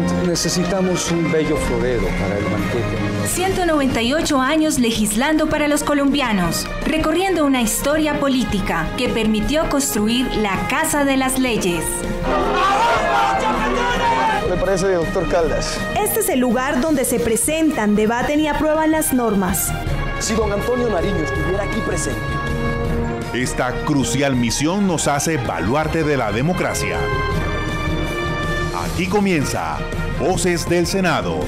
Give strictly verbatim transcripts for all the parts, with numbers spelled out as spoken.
momento. Necesitamos un bello florero para el Manqueque. ciento noventa y ocho años legislando para los colombianos, recorriendo una historia política que permitió construir la Casa de las Leyes. Me parece, doctor Caldas. Este es el lugar donde se presentan, debaten y aprueban las normas. Si don Antonio Nariño estuviera aquí presente. Esta crucial misión nos hace baluarte de la democracia. Aquí comienza Voces del Senado.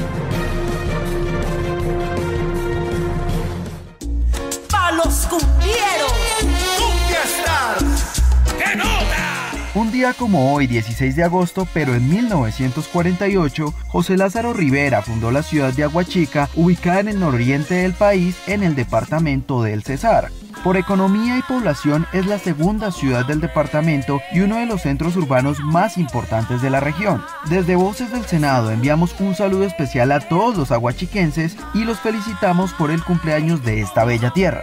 ¡Pa' los cumbieros! ¡Cumbiastars! ¡Qué nota! Un día como hoy, dieciséis de agosto, pero en mil novecientos cuarenta y ocho, José Lázaro Rivera fundó la ciudad de Aguachica, ubicada en el nororiente del país, en el departamento del Cesar. Por economía y población es la segunda ciudad del departamento y uno de los centros urbanos más importantes de la región. Desde Voces del Senado enviamos un saludo especial a todos los aguachiquenses y los felicitamos por el cumpleaños de esta bella tierra.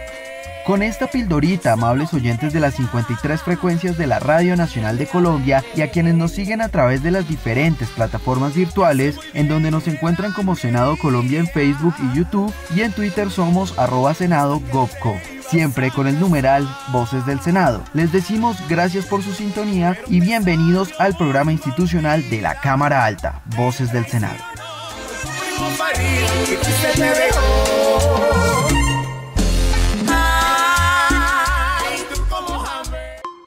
Con esta pildorita, amables oyentes de las cincuenta y tres frecuencias de la Radio Nacional de Colombia y a quienes nos siguen a través de las diferentes plataformas virtuales, en donde nos encuentran como Senado Colombia en Facebook y YouTube, y en Twitter somos arroba senado punto gov punto co, siempre con el numeral Voces del Senado. Les decimos gracias por su sintonía y bienvenidos al programa institucional de la Cámara Alta, Voces del Senado.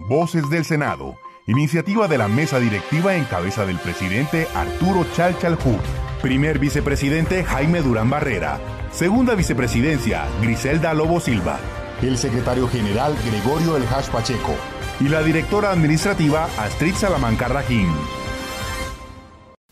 Voces del Senado, iniciativa de la mesa directiva en cabeza del presidente Arturo Chalchalhú, primer vicepresidente Jaime Durán Barrera, segunda vicepresidencia Griselda Lobo Silva, el secretario general Gregorio Eljas Pacheco y la directora administrativa Astrid Salamanca Rajín.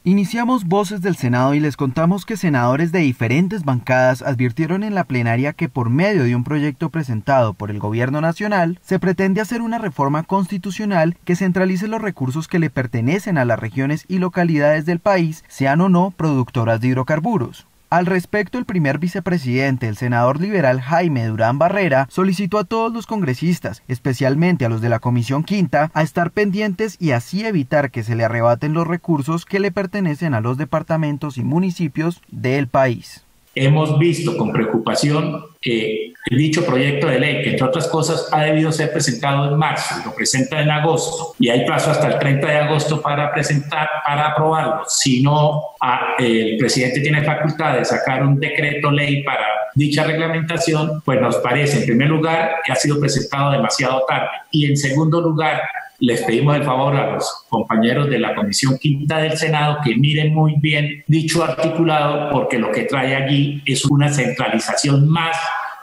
Iniciamos Voces del Senado y les contamos que senadores de diferentes bancadas advirtieron en la plenaria que por medio de un proyecto presentado por el gobierno nacional se pretende hacer una reforma constitucional que centralice los recursos que le pertenecen a las regiones y localidades del país, sean o no productoras de hidrocarburos. Al respecto, el primer vicepresidente, el senador liberal Jaime Durán Barrera, solicitó a todos los congresistas, especialmente a los de la Comisión Quinta, a estar pendientes y así evitar que se le arrebaten los recursos que le pertenecen a los departamentos y municipios del país. Hemos visto con preocupación que dicho proyecto de ley, que entre otras cosas ha debido ser presentado en marzo, lo presenta en agosto y hay plazo hasta el treinta de agosto para presentar, para aprobarlo. Si no, a, eh, el presidente tiene facultad de sacar un decreto ley para dicha reglamentación, pues nos parece, en primer lugar, que ha sido presentado demasiado tarde y en segundo lugar, les pedimos el favor a los compañeros de la Comisión Quinta del Senado que miren muy bien dicho articulado, porque lo que trae allí es una centralización más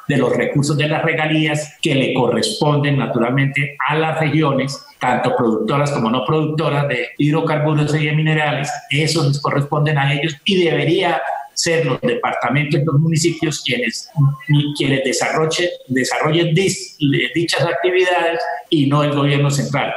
de los recursos de las regalías que le corresponden naturalmente a las regiones, tanto productoras como no productoras de hidrocarburos y de minerales. Esos les corresponden a ellos y debería ser los departamentos y los municipios quienes, quienes desarrollen, desarrollen dis, dichas actividades y no el gobierno central.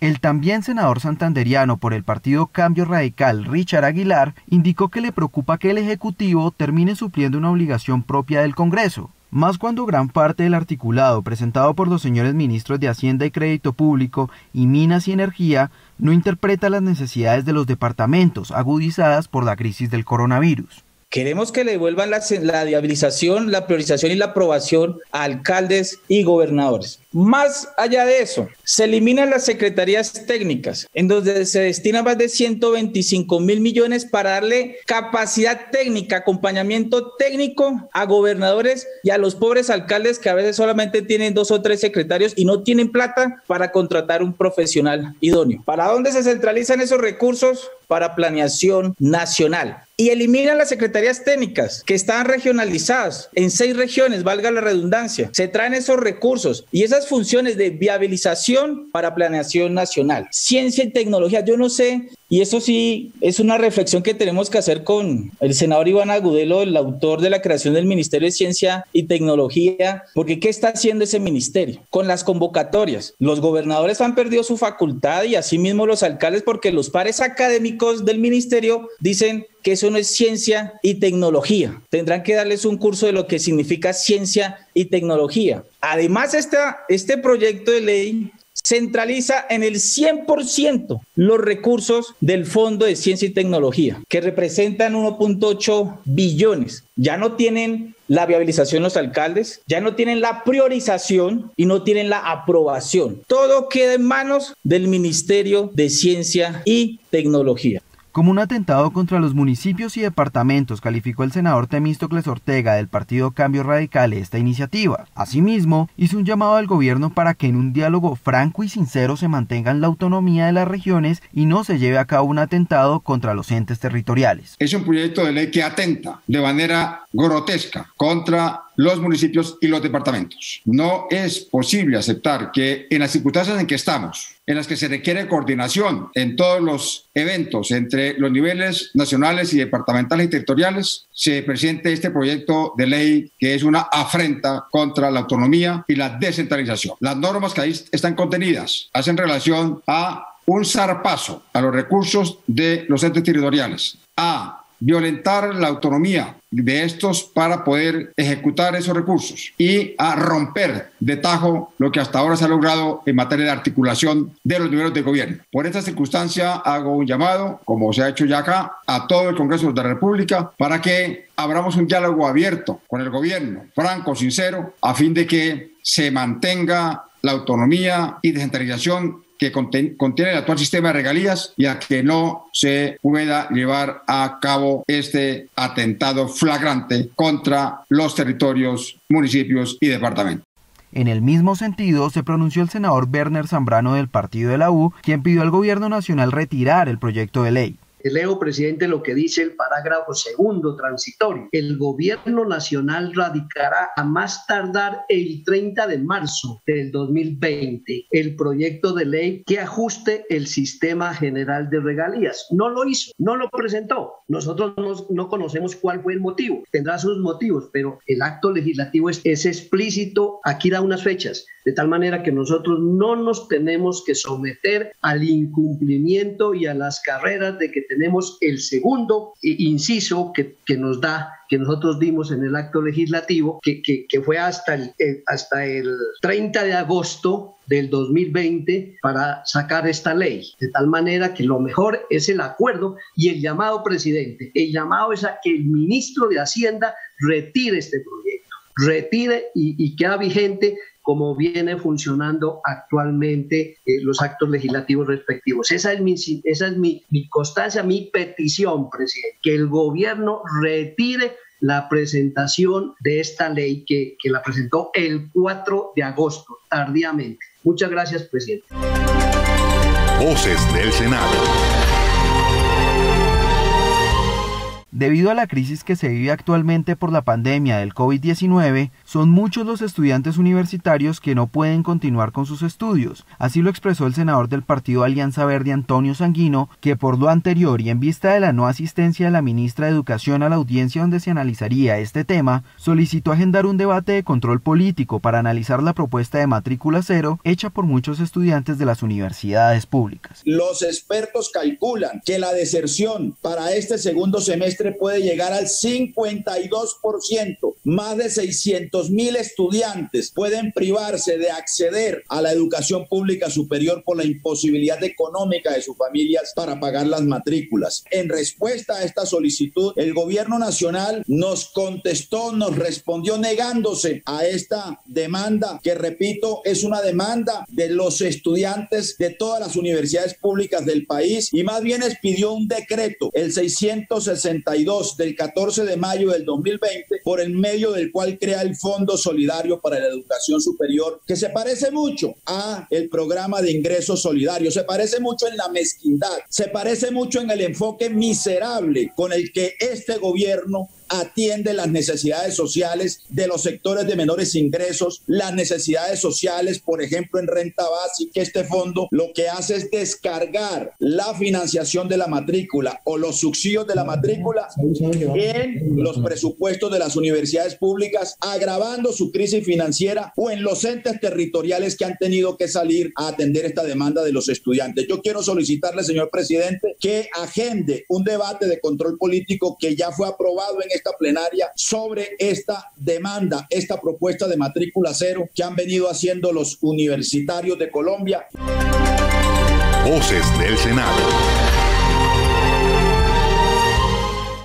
El también senador santanderiano por el partido Cambio Radical, Richard Aguilar, indicó que le preocupa que el Ejecutivo termine supliendo una obligación propia del Congreso, más cuando gran parte del articulado presentado por los señores ministros de Hacienda y Crédito Público y Minas y Energía no interpreta las necesidades de los departamentos agudizadas por la crisis del coronavirus. Queremos que le devuelvan la, la viabilización, la priorización y la aprobación a alcaldes y gobernadores. Más allá de eso, se eliminan las secretarías técnicas, en donde se destinan más de ciento veinticinco mil millones para darle capacidad técnica, acompañamiento técnico a gobernadores y a los pobres alcaldes que a veces solamente tienen dos o tres secretarios y no tienen plata para contratar un profesional idóneo. ¿Para dónde se centralizan esos recursos? Para planeación nacional. Y eliminan las secretarías técnicas que están regionalizadas en seis regiones, valga la redundancia. Se traen esos recursos y esas funciones de viabilización para planeación nacional. Ciencia y tecnología, yo no sé, y eso sí es una reflexión que tenemos que hacer con el senador Iván Agudelo, el autor de la creación del Ministerio de Ciencia y Tecnología, porque ¿qué está haciendo ese ministerio? Con las convocatorias, los gobernadores han perdido su facultad y asimismo los alcaldes, porque los pares académicos del ministerio dicen que eso no es ciencia y tecnología. Tendrán que darles un curso de lo que significa ciencia y tecnología. Además, esta, este proyecto de ley centraliza en el cien por ciento los recursos del Fondo de Ciencia y Tecnología, que representan uno punto ocho billones. Ya no tienen la viabilización los alcaldes, ya no tienen la priorización y no tienen la aprobación. Todo queda en manos del Ministerio de Ciencia y Tecnología. Como un atentado contra los municipios y departamentos, calificó el senador Temístocles Ortega del partido Cambio Radical esta iniciativa. Asimismo, hizo un llamado al gobierno para que en un diálogo franco y sincero se mantengan la autonomía de las regiones y no se lleve a cabo un atentado contra los entes territoriales. Es un proyecto de ley que atenta de manera grotesca contra los municipios y los departamentos. No es posible aceptar que en las circunstancias en que estamos, en las que se requiere coordinación en todos los eventos entre los niveles nacionales y departamentales y territoriales, se presente este proyecto de ley que es una afrenta contra la autonomía y la descentralización. Las normas que ahí están contenidas hacen relación a un zarpazo a los recursos de los entes territoriales, a violentar la autonomía de estos para poder ejecutar esos recursos y a romper de tajo lo que hasta ahora se ha logrado en materia de articulación de los niveles de gobierno. Por esta circunstancia hago un llamado, como se ha hecho ya acá, a todo el Congreso de la República para que abramos un diálogo abierto con el gobierno, franco, sincero, a fin de que se mantenga la autonomía y descentralización que contiene el actual sistema de regalías y a que no se pueda llevar a cabo este atentado flagrante contra los territorios, municipios y departamentos. En el mismo sentido, se pronunció el senador Werner Zambrano del partido de la U, quien pidió al gobierno nacional retirar el proyecto de ley. Leo, presidente, lo que dice el parágrafo segundo transitorio. El gobierno nacional radicará a más tardar el treinta de marzo del dos mil veinte el proyecto de ley que ajuste el sistema general de regalías. No lo hizo, no lo presentó. Nosotros no, no conocemos cuál fue el motivo. Tendrá sus motivos, pero el acto legislativo es, es explícito. Aquí da unas fechas, de tal manera que nosotros no nos tenemos que someter al incumplimiento y a las carreras de que tenemos el segundo inciso que, que nos da, que nosotros dimos en el acto legislativo, que, que, que fue hasta el, hasta el treinta de agosto del dos mil veinte para sacar esta ley. De tal manera que lo mejor es el acuerdo y el llamado, presidente. El llamado es a que el ministro de Hacienda retire este proyecto, retire y, y queda vigente como viene funcionando actualmente eh, los actos legislativos respectivos. Esa es, mi, esa es mi, mi constancia, mi petición, presidente, que el gobierno retire la presentación de esta ley que, que la presentó el cuatro de agosto, tardíamente. Muchas gracias, presidente. Voces del Senado. Debido a la crisis que se vive actualmente por la pandemia del COVID diecinueve, son muchos los estudiantes universitarios que no pueden continuar con sus estudios. Así lo expresó el senador del partido Alianza Verde, Antonio Sanguino, que por lo anterior y en vista de la no asistencia de la ministra de Educación a la audiencia donde se analizaría este tema, solicitó agendar un debate de control político para analizar la propuesta de matrícula cero hecha por muchos estudiantes de las universidades públicas. Los expertos calculan que la deserción para este segundo semestre puede llegar al cincuenta y dos por ciento. Más de seiscientos mil estudiantes pueden privarse de acceder a la educación pública superior por la imposibilidad económica de sus familias para pagar las matrículas. En respuesta a esta solicitud, el gobierno nacional nos contestó, nos respondió negándose a esta demanda, que repito, es una demanda de los estudiantes de todas las universidades públicas del país, y más bien expidió un decreto, el seiscientos sesenta y dos del catorce de mayo del dos mil veinte, por el medio del cual crea el Fondo Solidario para la Educación Superior, que se parece mucho a el programa de Ingreso Solidario, se parece mucho en la mezquindad, se parece mucho en el enfoque miserable con el que este gobierno atiende las necesidades sociales de los sectores de menores ingresos, las necesidades sociales, por ejemplo, en renta básica. Este fondo lo que hace es descargar la financiación de la matrícula o los subsidios de la matrícula en los presupuestos de las universidades públicas, agravando su crisis financiera, o en los entes territoriales que han tenido que salir a atender esta demanda de los estudiantes. Yo quiero solicitarle, señor presidente, que agende un debate de control político que ya fue aprobado en este esta plenaria sobre esta demanda, esta propuesta de matrícula cero que han venido haciendo los universitarios de Colombia. Voces del Senado.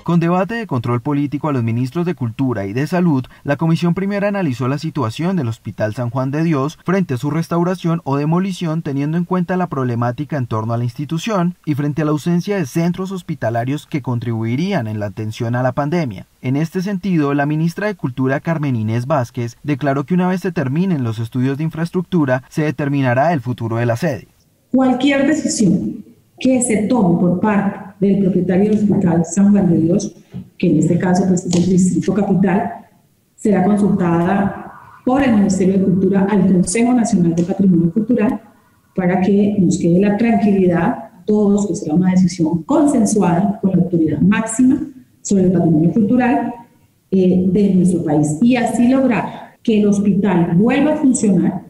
Con debate de control político a los ministros de Cultura y de Salud, la Comisión Primera analizó la situación del Hospital San Juan de Dios frente a su restauración o demolición, teniendo en cuenta la problemática en torno a la institución y frente a la ausencia de centros hospitalarios que contribuirían en la atención a la pandemia. En este sentido, la ministra de Cultura, Carmen Inés Vázquez, declaró que una vez se terminen los estudios de infraestructura, se determinará el futuro de la sede. Cualquier decisión que se tome por parte del propietario del Hospital San Juan de Dios, que en este caso pues, es el Distrito Capital, será consultada por el Ministerio de Cultura al Consejo Nacional de Patrimonio Cultural para que nos quede la tranquilidad todos que será una decisión consensuada con la autoridad máxima sobre el patrimonio cultural eh, de nuestro país y así lograr que el hospital vuelva a funcionar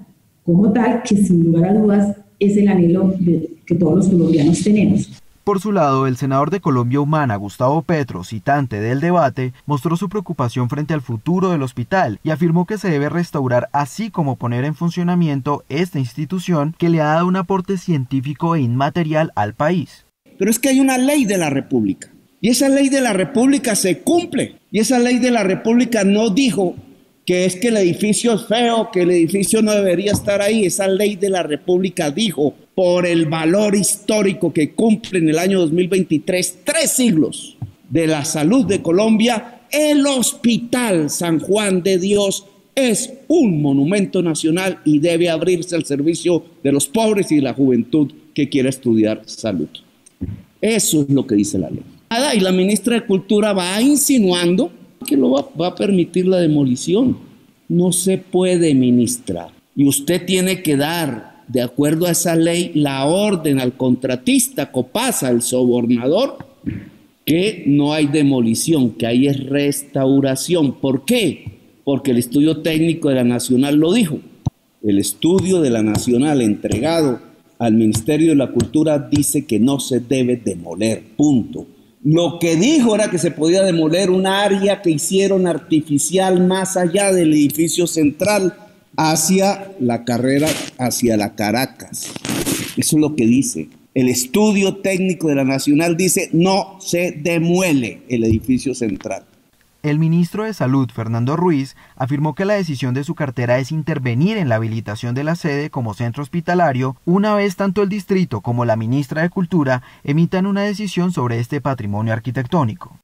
como tal, que sin lugar a dudas es el anhelo de, que todos los colombianos tenemos. Por su lado, el senador de Colombia Humana, Gustavo Petro, citante del debate, mostró su preocupación frente al futuro del hospital y afirmó que se debe restaurar así como poner en funcionamiento esta institución que le ha dado un aporte científico e inmaterial al país. Pero es que hay una ley de la República y esa ley de la República se cumple y esa ley de la República no dijo que es que el edificio es feo, que el edificio no debería estar ahí. Esa ley de la República dijo, por el valor histórico que cumple en el año dos mil veintitrés, tres siglos de la salud de Colombia, el Hospital San Juan de Dios es un monumento nacional y debe abrirse al servicio de los pobres y de la juventud que quiera estudiar salud. Eso es lo que dice la ley. Y la ministra de Cultura va insinuando que lo va, va a permitir la demolición. No se puede, ministra. Y usted tiene que dar, de acuerdo a esa ley, la orden al contratista, Copasa, el sobornador, que no hay demolición, que hay es restauración. ¿Por qué? Porque el estudio técnico de la Nacional lo dijo. El estudio de la Nacional entregado al Ministerio de la Cultura dice que no se debe demoler, punto. Lo que dijo era que se podía demoler una área que hicieron artificial más allá del edificio central, hacia la carrera, hacia la Caracas. Eso es lo que dice. El estudio técnico de la Nacional dice no se demuele el edificio central. El ministro de Salud, Fernando Ruiz, afirmó que la decisión de su cartera es intervenir en la habilitación de la sede como centro hospitalario una vez tanto el distrito como la ministra de Cultura emitan una decisión sobre este patrimonio arquitectónico.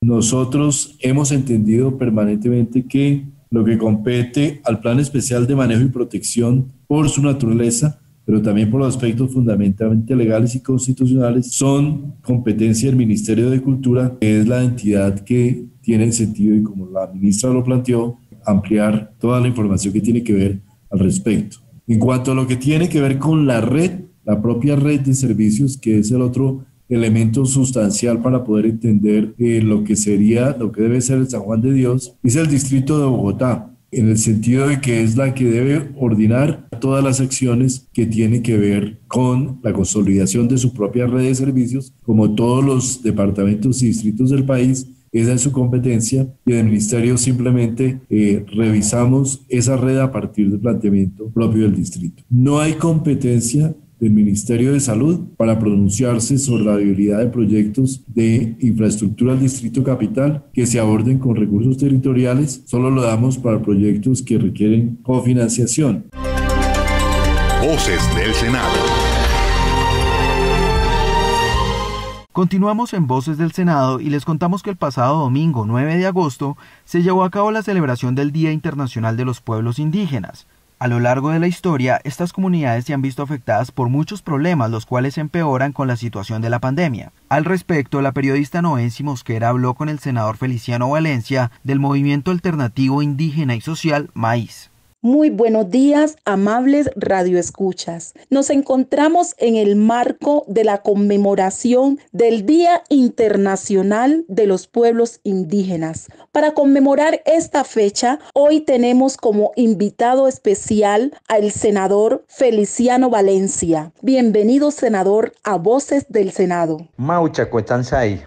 Nosotros hemos entendido permanentemente que lo que compete al Plan Especial de Manejo y Protección por su naturaleza, pero también por los aspectos fundamentalmente legales y constitucionales, son competencia del Ministerio de Cultura, que es la entidad que tiene sentido, y como la ministra lo planteó, ampliar toda la información que tiene que ver al respecto. En cuanto a lo que tiene que ver con la red, la propia red de servicios, que es el otro elemento sustancial para poder entender eh, lo que sería, lo que debe ser el San Juan de Dios, es el distrito de Bogotá, en el sentido de que es la que debe ordenar todas las acciones que tienen que ver con la consolidación de su propia red de servicios, como todos los departamentos y distritos del país. Esa es su competencia y en el ministerio simplemente eh, revisamos esa red a partir del planteamiento propio del distrito. No hay competencia del Ministerio de Salud para pronunciarse sobre la viabilidad de proyectos de infraestructura del Distrito Capital que se aborden con recursos territoriales. Solo lo damos para proyectos que requieren cofinanciación. Voces del Senado. Continuamos en Voces del Senado y les contamos que el pasado domingo nueve de agosto se llevó a cabo la celebración del Día Internacional de los Pueblos Indígenas. A lo largo de la historia, estas comunidades se han visto afectadas por muchos problemas, los cuales se empeoran con la situación de la pandemia. Al respecto, la periodista Noensi Mosquera habló con el senador Feliciano Valencia del Movimiento Alternativo Indígena y Social, MAIS. Muy buenos días, amables radioescuchas. Nos encontramos en el marco de la conmemoración del Día Internacional de los Pueblos Indígenas. Para conmemorar esta fecha, hoy tenemos como invitado especial al senador Feliciano Valencia. Bienvenido, senador, a Voces del Senado. Maucha, Cuetanzai,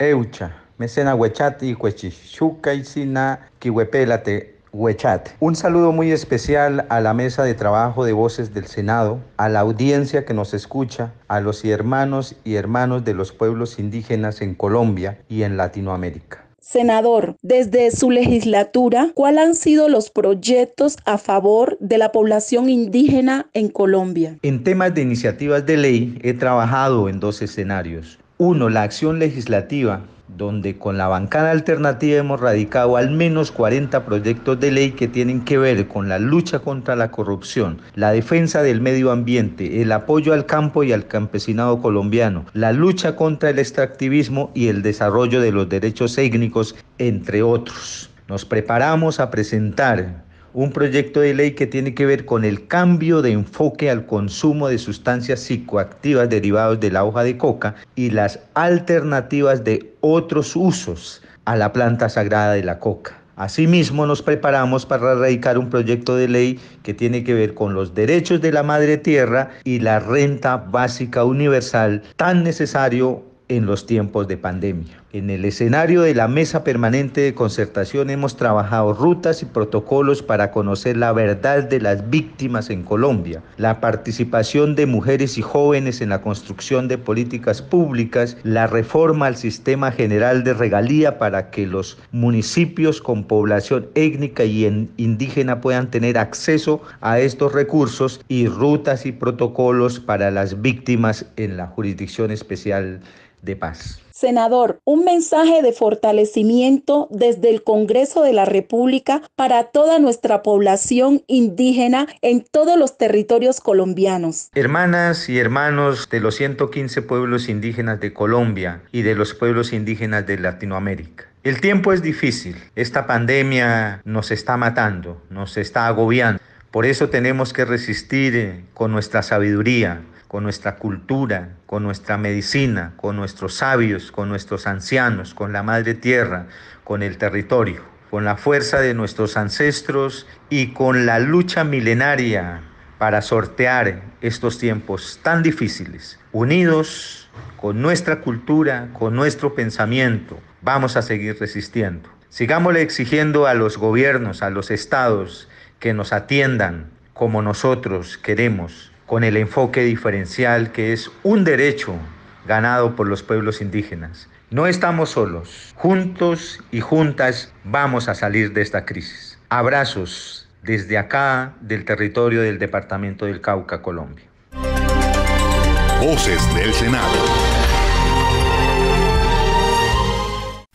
Eucha, Mesena Huechati, Huechichuca y Sina, Kihuepelate. Huechat. Un saludo muy especial a la mesa de trabajo de Voces del Senado, a la audiencia que nos escucha, a los hermanos y hermanas de los pueblos indígenas en Colombia y en Latinoamérica. Senador, desde su legislatura, ¿cuáles han sido los proyectos a favor de la población indígena en Colombia? En temas de iniciativas de ley he trabajado en dos escenarios. Uno, la acción legislativa, donde con la bancada alternativa hemos radicado al menos cuarenta proyectos de ley que tienen que ver con la lucha contra la corrupción, la defensa del medio ambiente, el apoyo al campo y al campesinado colombiano, la lucha contra el extractivismo y el desarrollo de los derechos étnicos, entre otros. Nos preparamos a presentar un proyecto de ley que tiene que ver con el cambio de enfoque al consumo de sustancias psicoactivas derivadas de la hoja de coca y las alternativas de otros usos a la planta sagrada de la coca. Asimismo, nos preparamos para radicar un proyecto de ley que tiene que ver con los derechos de la madre tierra y la renta básica universal tan necesario en los tiempos de pandemia. En el escenario de la Mesa Permanente de Concertación hemos trabajado rutas y protocolos para conocer la verdad de las víctimas en Colombia, la participación de mujeres y jóvenes en la construcción de políticas públicas, la reforma al sistema general de regalía para que los municipios con población étnica y indígena puedan tener acceso a estos recursos y rutas y protocolos para las víctimas en la Jurisdicción Especial de Paz. Senador, un mensaje de fortalecimiento desde el Congreso de la República para toda nuestra población indígena en todos los territorios colombianos. Hermanas y hermanos de los ciento quince pueblos indígenas de Colombia y de los pueblos indígenas de Latinoamérica. El tiempo es difícil, esta pandemia nos está matando, nos está agobiando. Por eso tenemos que resistir con nuestra sabiduría, con nuestra cultura, con nuestra medicina, con nuestros sabios, con nuestros ancianos, con la madre tierra, con el territorio, con la fuerza de nuestros ancestros y con la lucha milenaria para sortear estos tiempos tan difíciles. Unidos con nuestra cultura, con nuestro pensamiento, vamos a seguir resistiendo. Sigámosle exigiendo a los gobiernos, a los estados, que nos atiendan como nosotros queremos, con el enfoque diferencial que es un derecho ganado por los pueblos indígenas. No estamos solos, juntos y juntas vamos a salir de esta crisis. Abrazos desde acá del territorio del Departamento del Cauca, Colombia. Voces del Senado.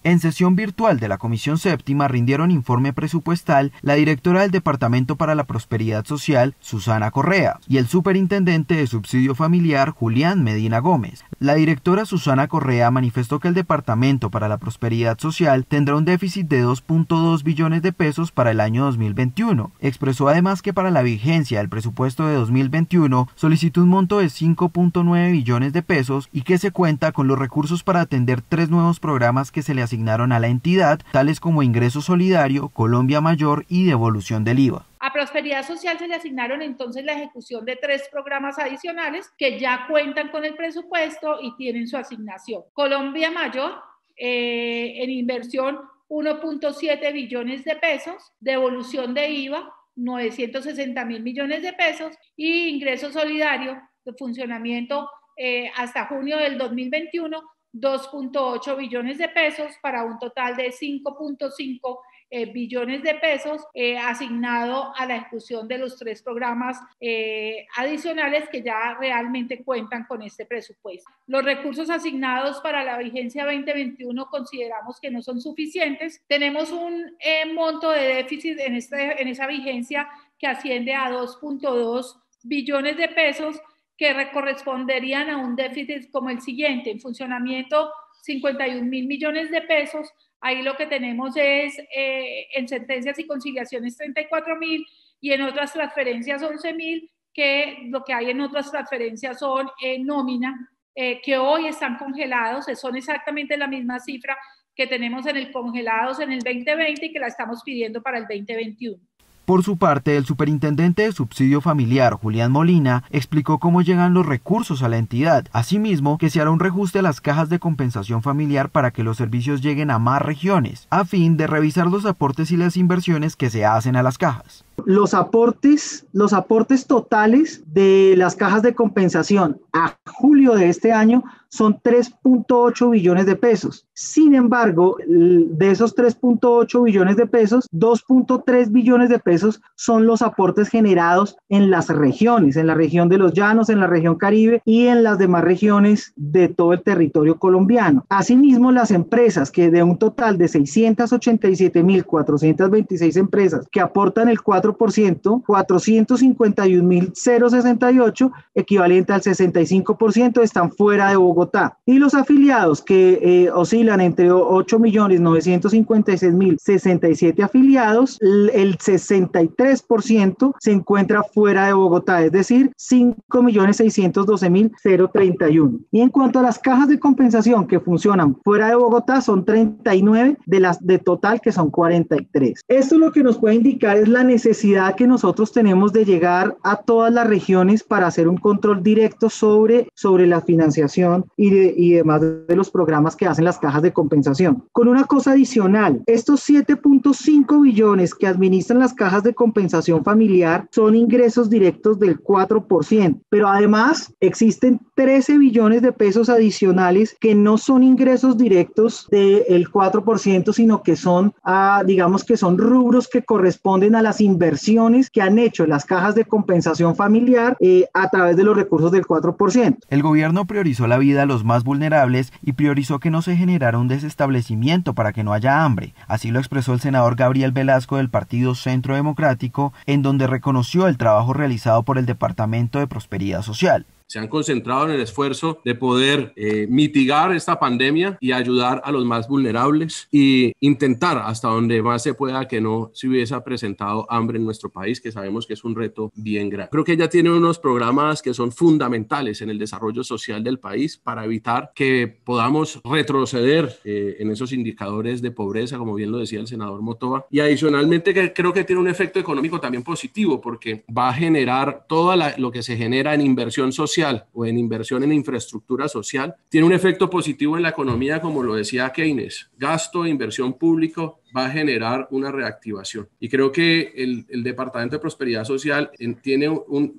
En sesión virtual de la Comisión Séptima rindieron informe presupuestal la directora del Departamento para la Prosperidad Social, Susana Correa, y el superintendente de Subsidio Familiar, Julián Medina Gómez. La directora Susana Correa manifestó que el Departamento para la Prosperidad Social tendrá un déficit de dos punto dos billones de pesos para el año dos mil veintiuno. Expresó además que para la vigencia del presupuesto de dos mil veintiuno solicitó un monto de cinco punto nueve billones de pesos y que se cuenta con los recursos para atender tres nuevos programas que se le asignaron a la entidad, tales como Ingreso Solidario, Colombia Mayor y Devolución del IVA. A Prosperidad Social se le asignaron entonces la ejecución de tres programas adicionales que ya cuentan con el presupuesto y tienen su asignación. Colombia Mayor, eh, en inversión uno punto siete billones de pesos, Devolución de IVA novecientos sesenta mil millones de pesos y Ingreso Solidario de funcionamiento eh, hasta junio del dos mil veintiuno, dos punto ocho billones de pesos para un total de cinco punto cinco eh, billones de pesos eh, asignado a la ejecución de los tres programas eh, adicionales que ya realmente cuentan con este presupuesto. Los recursos asignados para la vigencia veinte veintiuno consideramos que no son suficientes. Tenemos un eh, monto de déficit en, este, en esa vigencia que asciende a dos punto dos billones de pesos, que corresponderían a un déficit como el siguiente: en funcionamiento cincuenta y un mil millones de pesos, ahí lo que tenemos es eh, en sentencias y conciliaciones treinta y cuatro mil y en otras transferencias once mil, que lo que hay en otras transferencias son eh, nómina, eh, que hoy están congelados, son exactamente la misma cifra que tenemos en el congelados en el veinte veinte y que la estamos pidiendo para el veinte veintiuno. Por su parte, el superintendente de subsidio familiar, Julián Molina, explicó cómo llegan los recursos a la entidad. Asimismo, que se hará un reajuste a las cajas de compensación familiar para que los servicios lleguen a más regiones, a fin de revisar los aportes y las inversiones que se hacen a las cajas. Los aportes, los aportes totales de las cajas de compensación a julio de este año son tres punto ocho billones de pesos. Sin embargo, de esos tres punto ocho billones de pesos, dos punto tres billones de pesos son los aportes generados en las regiones, en la región de los Llanos, en la región Caribe y en las demás regiones de todo el territorio colombiano. Asimismo, las empresas, que de un total de seiscientas ochenta y siete mil cuatrocientas veintiséis empresas que aportan el cuatro por ciento, cuatrocientos cincuenta y un mil sesenta y ocho, equivalente al sesenta y cinco por ciento, están fuera de Bogotá. Y los afiliados, que eh, oscilan entre ocho millones novecientos cincuenta y seis mil sesenta y siete afiliados, el sesenta y tres por ciento se encuentra fuera de Bogotá, es decir, cinco millones seiscientos doce mil treinta y uno. Y en cuanto a las cajas de compensación que funcionan fuera de Bogotá, son treinta y nueve de las de total, que son cuarenta y tres. Esto lo que nos puede indicar es la necesidad que nosotros tenemos de llegar a todas las regiones para hacer un control directo sobre, sobre la financiación Y, de, y demás de los programas que hacen las cajas de compensación. Con una cosa adicional, estos siete punto cinco billones que administran las cajas de compensación familiar son ingresos directos del cuatro por ciento, pero además existen trece billones de pesos adicionales que no son ingresos directos del cuatro por ciento, sino que son, ah, digamos que son rubros que corresponden a las inversiones que han hecho las cajas de compensación familiar eh, a través de los recursos del cuatro por ciento. El gobierno priorizó la vida a los más vulnerables y priorizó que no se generara un desestablecimiento para que no haya hambre. Así lo expresó el senador Gabriel Velasco del Partido Centro Democrático, en donde reconoció el trabajo realizado por el Departamento de Prosperidad Social. Se han concentrado en el esfuerzo de poder eh, mitigar esta pandemia y ayudar a los más vulnerables y intentar hasta donde más se pueda que no se hubiese presentado hambre en nuestro país, que sabemos que es un reto bien grande. Creo que ya tienen unos programas que son fundamentales en el desarrollo social del país para evitar que podamos retroceder eh, en esos indicadores de pobreza, como bien lo decía el senador Motoa. Y adicionalmente que creo que tiene un efecto económico también positivo, porque va a generar todo lo que se genera en inversión social o en inversión en infraestructura social, tiene un efecto positivo en la economía, como lo decía Keynes, gasto, inversión público, va a generar una reactivación. Y creo que el, el Departamento de Prosperidad Social tiene un,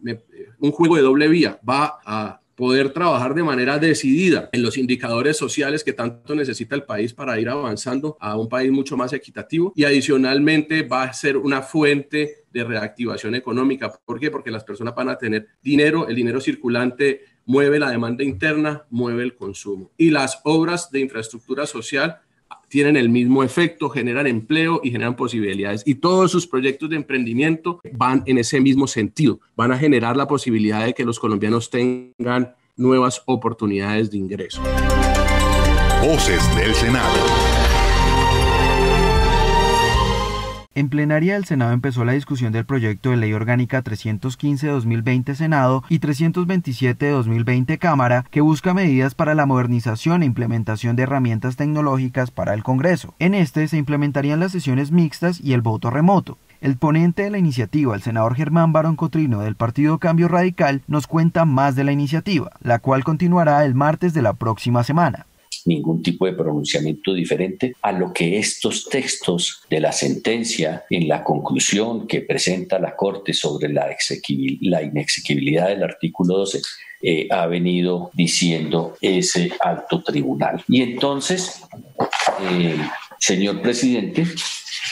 un juego de doble vía, va a poder trabajar de manera decidida en los indicadores sociales que tanto necesita el país para ir avanzando a un país mucho más equitativo, y adicionalmente va a ser una fuente de reactivación económica. ¿Por qué? Porque las personas van a tener dinero, el dinero circulante mueve la demanda interna, mueve el consumo. Y las obras de infraestructura social tienen el mismo efecto, generan empleo y generan posibilidades. Y todos sus proyectos de emprendimiento van en ese mismo sentido, van a generar la posibilidad de que los colombianos tengan nuevas oportunidades de ingreso. Voces del Senado. En plenaria del Senado empezó la discusión del proyecto de Ley Orgánica trescientos quince de dos mil veinte Senado y trescientos veintisiete de dos mil veinte Cámara, que busca medidas para la modernización e implementación de herramientas tecnológicas para el Congreso. En este se implementarían las sesiones mixtas y el voto remoto. El ponente de la iniciativa, el senador Germán Barón Cotrino del Partido Cambio Radical, nos cuenta más de la iniciativa, la cual continuará el martes de la próxima semana. Ningún tipo de pronunciamiento diferente a lo que estos textos de la sentencia en la conclusión que presenta la Corte sobre la, exequibil- la inexequibilidad del artículo doce eh, ha venido diciendo ese alto tribunal. Y entonces, eh, señor presidente,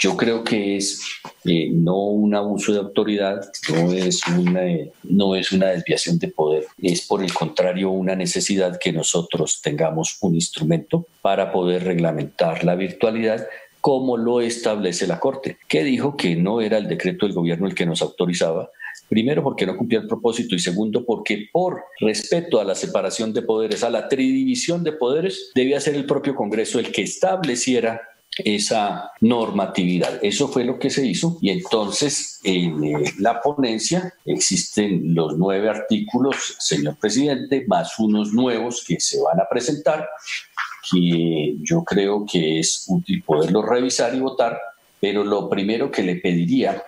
yo creo que es eh, no un abuso de autoridad, no es, una, eh, no es una desviación de poder, es por el contrario una necesidad que nosotros tengamos un instrumento para poder reglamentar la virtualidad como lo establece la Corte, que dijo que no era el decreto del gobierno el que nos autorizaba, primero porque no cumplía el propósito y segundo porque por respeto a la separación de poderes, a la tridivisión de poderes, debía ser el propio Congreso el que estableciera esa normatividad. Eso fue lo que se hizo y entonces en eh, la ponencia existen los nueve artículos, señor presidente, más unos nuevos que se van a presentar, que yo creo que es útil poderlos revisar y votar, pero lo primero que le pediría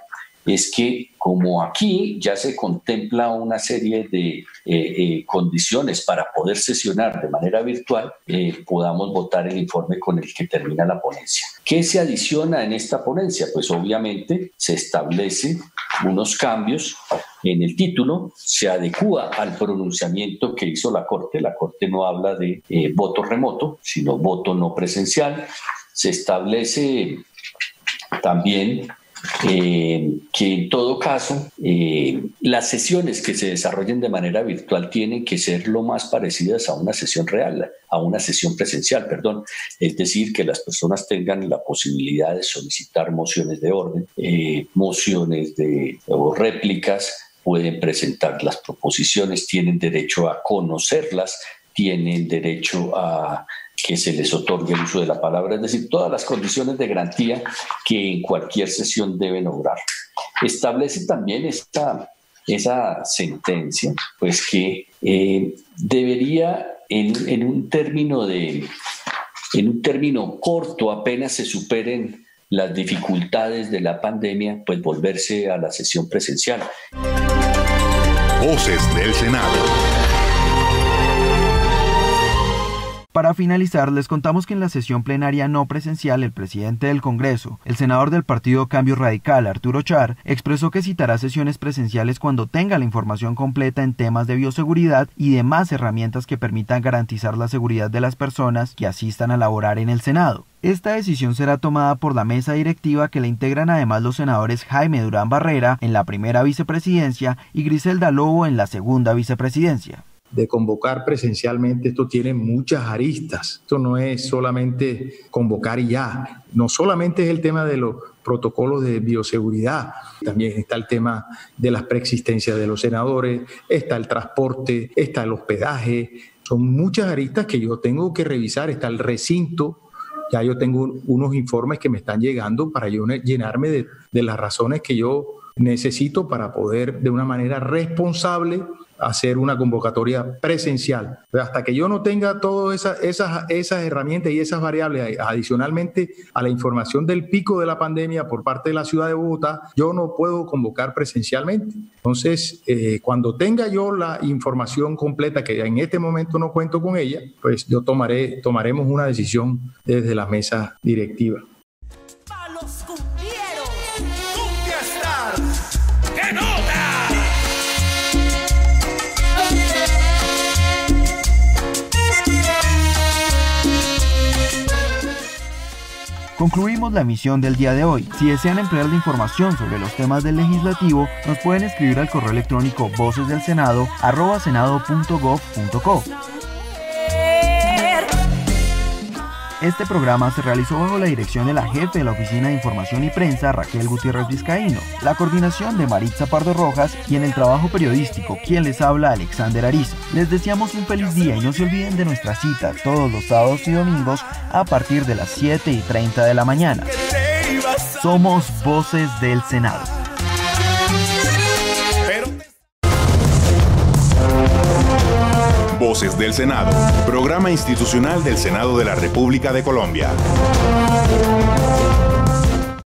es que como aquí ya se contempla una serie de eh, eh, condiciones para poder sesionar de manera virtual, eh, podamos votar el informe con el que termina la ponencia. ¿Qué se adiciona en esta ponencia? Pues obviamente se establecen unos cambios en el título, se adecúa al pronunciamiento que hizo la Corte. La Corte no habla de eh, voto remoto, sino voto no presencial. Se establece también Eh, que en todo caso eh, las sesiones que se desarrollen de manera virtual tienen que ser lo más parecidas a una sesión real, a una sesión presencial, perdón. Es decir, que las personas tengan la posibilidad de solicitar mociones de orden, eh, mociones de o réplicas, pueden presentar las proposiciones, tienen derecho a conocerlas, tienen derecho a que se les otorgue el uso de la palabra, es decir, todas las condiciones de garantía que en cualquier sesión deben obrar. Establece también esta, esa sentencia, pues que eh, debería, en, en, un término de, en un término corto, apenas se superen las dificultades de la pandemia, pues volverse a la sesión presencial. Voces del Senado. Para finalizar, les contamos que en la sesión plenaria no presencial, el presidente del Congreso, el senador del Partido Cambio Radical, Arturo Char, expresó que citará sesiones presenciales cuando tenga la información completa en temas de bioseguridad y demás herramientas que permitan garantizar la seguridad de las personas que asistan a laborar en el Senado. Esta decisión será tomada por la mesa directiva, que la integran además los senadores Jaime Durán Barrera en la primera vicepresidencia y Griselda Lobo en la segunda vicepresidencia. De convocar presencialmente, esto tiene muchas aristas. Esto no es solamente convocar y ya. No solamente es el tema de los protocolos de bioseguridad, también está el tema de las preexistencias de los senadores, está el transporte, está el hospedaje. Son muchas aristas que yo tengo que revisar. Está el recinto. Ya yo tengo unos informes que me están llegando para yo llenarme de, de las razones que yo necesito para poder, de una manera responsable, hacer una convocatoria presencial. Hasta que yo no tenga todas esas, esas, esas herramientas y esas variables, adicionalmente a la información del pico de la pandemia por parte de la ciudad de Bogotá, yo no puedo convocar presencialmente. Entonces, eh, cuando tenga yo la información completa, que en este momento no cuento con ella, pues yo tomaré, tomaremos una decisión desde la mesa directiva. Concluimos la emisión del día de hoy. Si desean emplear la información sobre los temas del legislativo, nos pueden escribir al correo electrónico voces del senado arroba senado punto gov punto co. Este programa se realizó bajo la dirección de la jefe de la Oficina de Información y Prensa, Raquel Gutiérrez Vizcaíno, la coordinación de Maritza Pardo Rojas y en el trabajo periodístico, quien les habla, Alexander Ariza. Les deseamos un feliz día y no se olviden de nuestra cita todos los sábados y domingos a partir de las siete y treinta de la mañana. Somos Voces del Senado. Voces del Senado, programa institucional del Senado de la República de Colombia.